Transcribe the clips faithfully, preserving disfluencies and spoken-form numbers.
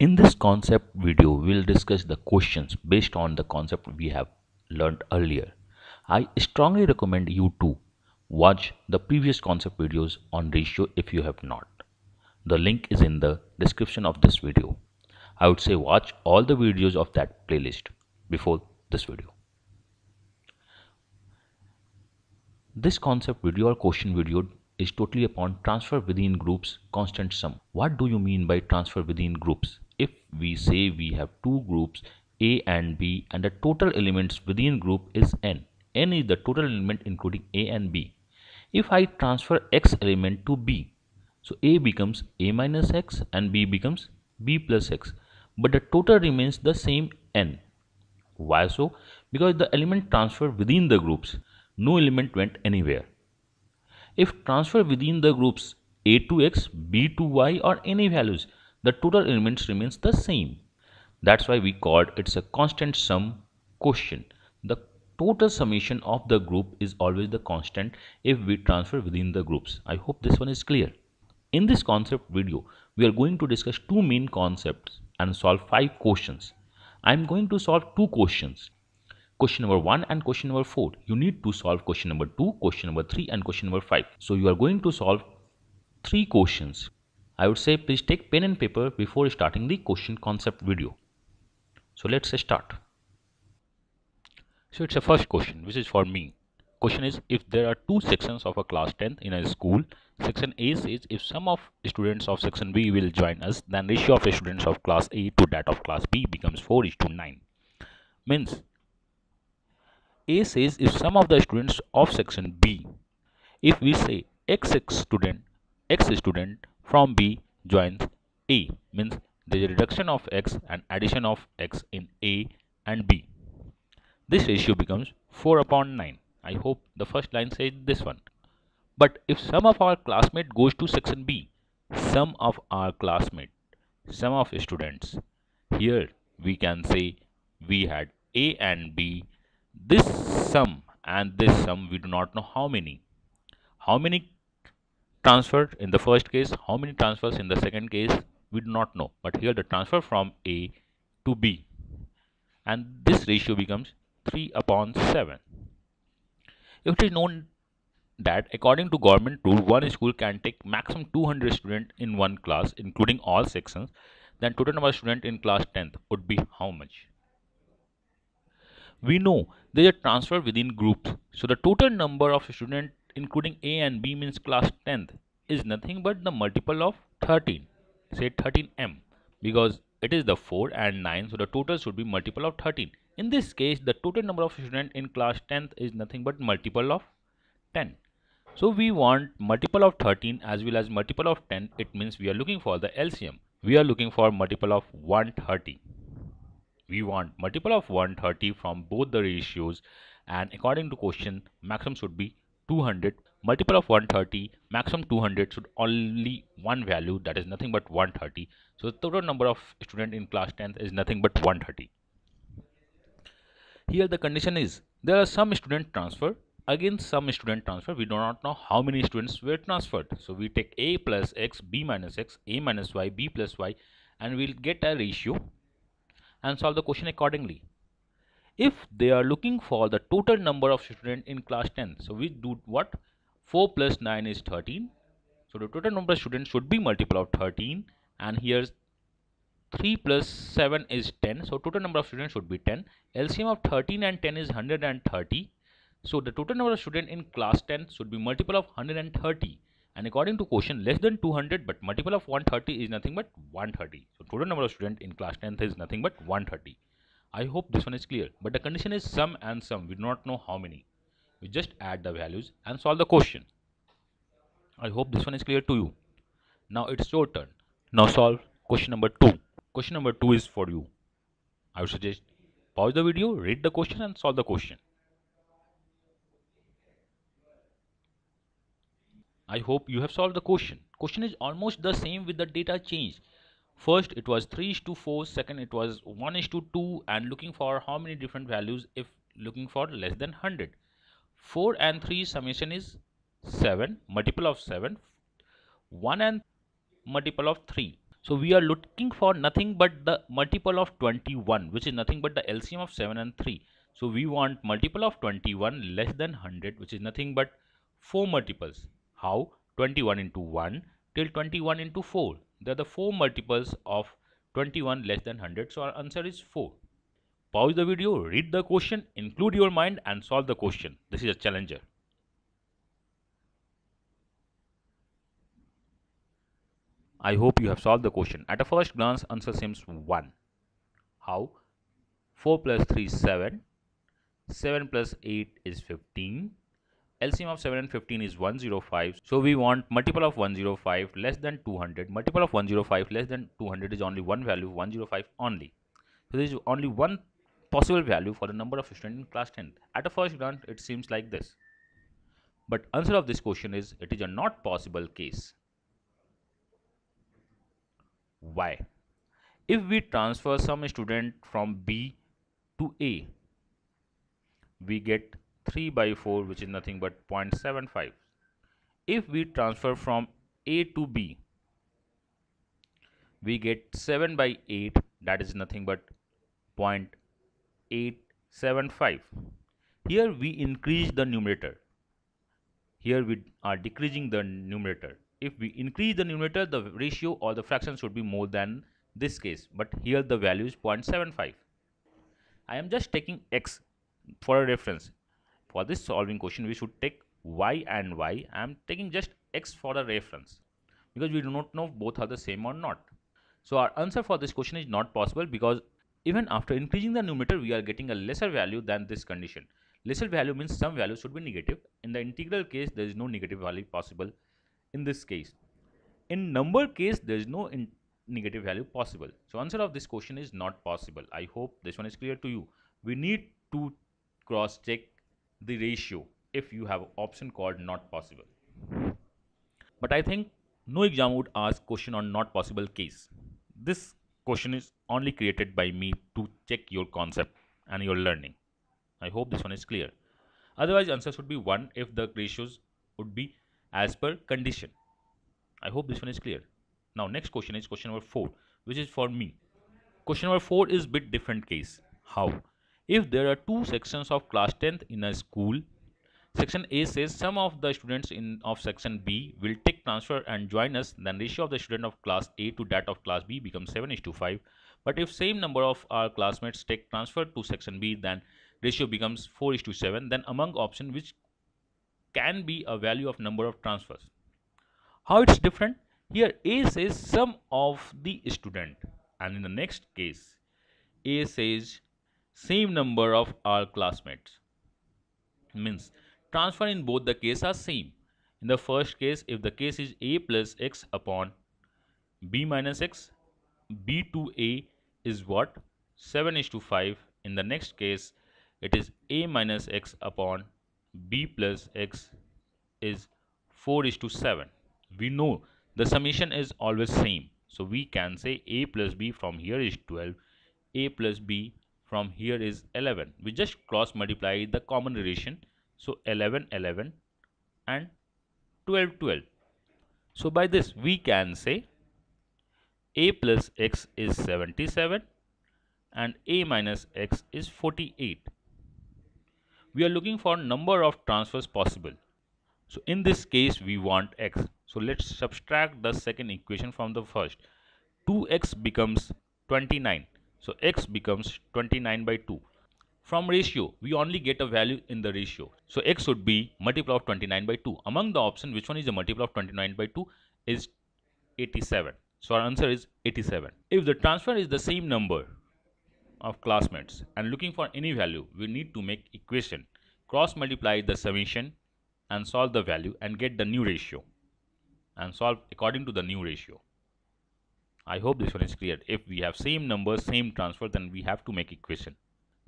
In this concept video, we'll discuss the questions based on the concept we have learned earlier. I strongly recommend you to watch the previous concept videos on ratio if you have not. The link is in the description of this video. I would say watch all the videos of that playlist before this video. This concept video or question video is totally upon transfer within groups constant sum. What do you mean by transfer within groups? If we say we have two groups A and B and the total elements within group is N. N is the total element including A and B. If I transfer X element to B, so A becomes A minus X and B becomes B plus X. But the total remains the same N. Why so? Because the element transferred within the groups, no element went anywhere. If transfer within the groups A to X, B to Y or any values, the total elements remains the same. That's why we called it's a constant sum question. The total summation of the group is always the constant if we transfer within the groups. I hope this one is clear. In this concept video, we are going to discuss two main concepts and solve five questions. I am going to solve two questions. Question number one and question number four. You need to solve question number two, question number three and question number five. So you are going to solve three questions. I would say please take pen and paper before starting the question concept video. So let's start. So it's a first question which is for me. Question is, if there are two sections of a class tenth in a school, section A says if sum of students of section B will join us, then ratio of students of class A to that of class B becomes four is to nine. Means A says if sum of the students of section B, if we say X student, X student from B joins A, means there is a reduction of X and addition of X in A and B. This ratio becomes four upon nine. I hope the first line says this one. But if sum of our classmate goes to section B, sum of our classmate, sum of students, here we can say we had A and B. This sum and this sum, we do not know how many how many transferred in the first case, how many transfers in the second case, we do not know, but here the transfer from A to B, and this ratio becomes three upon seven. It is known that according to government rule, one school can take maximum two hundred students in one class including all sections, then total number of students in class tenth would be how much? We know there is a transfer within groups. So the total number of students including A and B means class tenth is nothing but the multiple of thirteen. Say thirteen M, because it is the four and nine. So the total should be multiple of thirteen. In this case, the total number of students in class tenth is nothing but multiple of ten. So we want multiple of thirteen as well as multiple of ten. It means we are looking for the L C M. We are looking for multiple of one hundred thirty. We want multiple of one hundred thirty from both the ratios, and according to question, maximum should be two hundred. Multiple of one hundred thirty, maximum two hundred should only one value, that is nothing but one hundred thirty. So the total number of students in class tenth is nothing but one hundred thirty. Here the condition is there are some student transfer, again some student transfer. We do not know how many students were transferred. So we take A plus X, B minus X, A minus Y, B plus Y, and we'll get a ratio and solve the question accordingly. If they are looking for the total number of students in class ten, so we do what? four plus nine is thirteen. So the total number of students should be multiple of thirteen, and here's three plus seven is ten. So total number of students should be ten. L C M of thirteen and ten is one hundred thirty. So the total number of students in class ten should be multiple of one hundred thirty. And according to question, less than two hundred but multiple of one hundred thirty is nothing but one hundred thirty. So total number of students in class tenth is nothing but one hundred thirty. I hope this one is clear. But the condition is sum and sum. We do not know how many. We just add the values and solve the question. I hope this one is clear to you. Now it's your turn. Now solve question number two. Question number two is for you. I would suggest pause the video, read the question and solve the question. I hope you have solved the question. Question is almost the same with the data change. First it was three is to four, second it was one is to two, and looking for how many different values if looking for less than one hundred. four and three summation is seven, multiple of seven, one and multiple of three. So we are looking for nothing but the multiple of twenty-one, which is nothing but the L C M of seven and three. So we want multiple of twenty-one less than one hundred, which is nothing but four multiples. How? twenty-one into one till twenty-one into four. They are the four multiples of twenty-one less than one hundred. So our answer is four. Pause the video, read the question, include your mind and solve the question. This is a challenger. I hope you have solved the question. At a first glance, answer seems one. How? four plus three is seven. seven plus eight is fifteen. L C M of seven and fifteen is one hundred five. So we want multiple of one hundred five less than two hundred. Multiple of one hundred five less than two hundred is only one value, one hundred five only. So there is only one possible value for the number of students in class tenth. At a first glance, it seems like this. But answer of this question is, it is a not possible case. Why? If we transfer some student from B to A, we get three by four, which is nothing but zero point seven five. If we transfer from A to B, we get seven by eight, that is nothing but zero point eight seven five. Here we increase the numerator. Here we are decreasing the numerator. If we increase the numerator, the ratio or the fraction should be more than this case. But here the value is zero point seven five. I am just taking x for a reference. For this solving question, we should take y and y. I am taking just x for a reference, because we do not know if both are the same or not. So our answer for this question is not possible, because even after increasing the numerator, we are getting a lesser value than this condition. Lesser value means some value should be negative. In the integral case, there is no negative value possible. In this case, in number case, there is no in negative value possible. So answer of this question is not possible. I hope this one is clear to you. We need to cross check the ratio if you have option called not possible. But I think no exam would ask question on not possible case. This question is only created by me to check your concept and your learning. I hope this one is clear. Otherwise, answer should be one if the ratios would be as per condition. I hope this one is clear. Now next question is question number four, which is for me. Question number four is bit different case. How? If there are two sections of class tenth in a school, section A says some of the students in of section B will take transfer and join us, then ratio of the student of class A to that of class B becomes seven is to five. But if same number of our classmates take transfer to section B, then ratio becomes four is to seven. Then among option which can be a value of number of transfers. How it's different? Here A says some of the student, and in the next case A says same number of our classmates. Means transfer in both the cases are same. In the first case, if the case is A plus X upon B minus X, B to A is what? seven is to five. In the next case, it is A minus X upon B plus X is four is to seven. We know the summation is always same, so we can say A plus B from here is twelve, A plus B from here is eleven. We just cross multiply the common relation, so eleven eleven and twelve twelve. So by this we can say A plus X is seventy-seven and A minus X is forty-eight. We are looking for number of transfers possible. So in this case, we want X. So let's subtract the second equation from the first. two x becomes twenty-nine. So X becomes twenty-nine by two. From ratio, we only get a value in the ratio. So X should be multiple of twenty-nine by two. Among the option, which one is the multiple of twenty-nine by two is eighty-seven. So our answer is eighty-seven. If the transfer is the same number of classmates and looking for any value, we need to make equation, cross multiply the summation and solve the value and get the new ratio and solve according to the new ratio. I hope this one is clear. If we have same number, same transfer, then we have to make equation.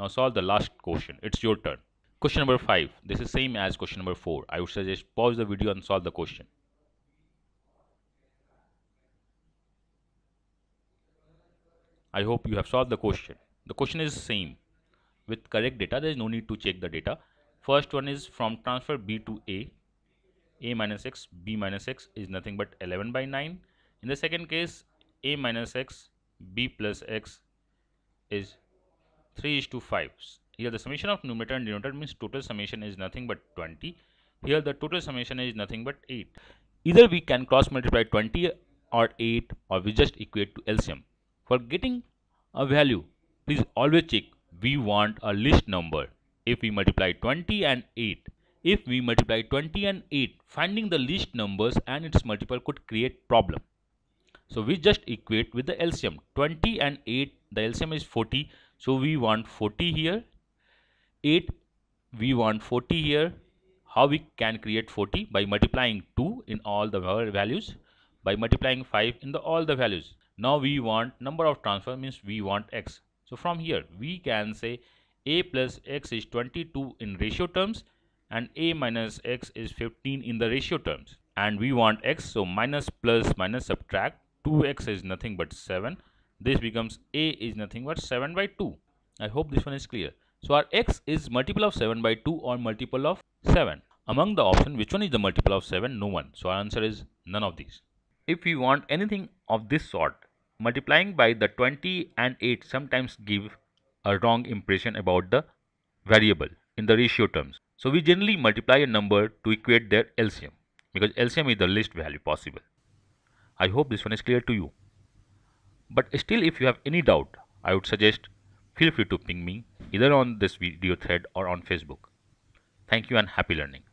Now solve the last question. It's your turn. Question number five. This is same as question number four. I would suggest pause the video and solve the question. I hope you have solved the question. The question is same with correct data. There is no need to check the data. First one is from transfer B to A, A minus X, B minus X is nothing but eleven by nine. In the second case, a minus x, b plus x is three is to five. Here the summation of numerator and denominator means total summation is nothing but twenty. Here the total summation is nothing but eight. Either we can cross multiply twenty or eight, or we just equate to L C M. For getting a value, please always check we want a list number. If we multiply twenty and eight, if we multiply twenty and eight, finding the least numbers and its multiple could create problem. So we just equate with the L C M. twenty and eight, the L C M is forty. So we want forty here. eight, we want forty here. How we can create forty? By multiplying two in all the values, by multiplying five in the all the values. Now we want number of transfer means we want x. So from here we can say a plus x is twenty-two in ratio terms and a minus x is fifteen in the ratio terms, and we want x, so minus plus minus subtract. Two x is nothing but seven. This becomes a is nothing but seven by two. I hope this one is clear. So our x is multiple of seven by two or multiple of seven. Among the option, which one is the multiple of seven? No one. So our answer is none of these. If we want anything of this sort, multiplying by the twenty and eight sometimes give a wrong impression about the variable in the ratio terms. So we generally multiply a number to equate their L C M, because L C M is the least value possible. I hope this one is clear to you. But still, if you have any doubt, I would suggest feel free to ping me either on this video thread or on Facebook. Thank you and happy learning.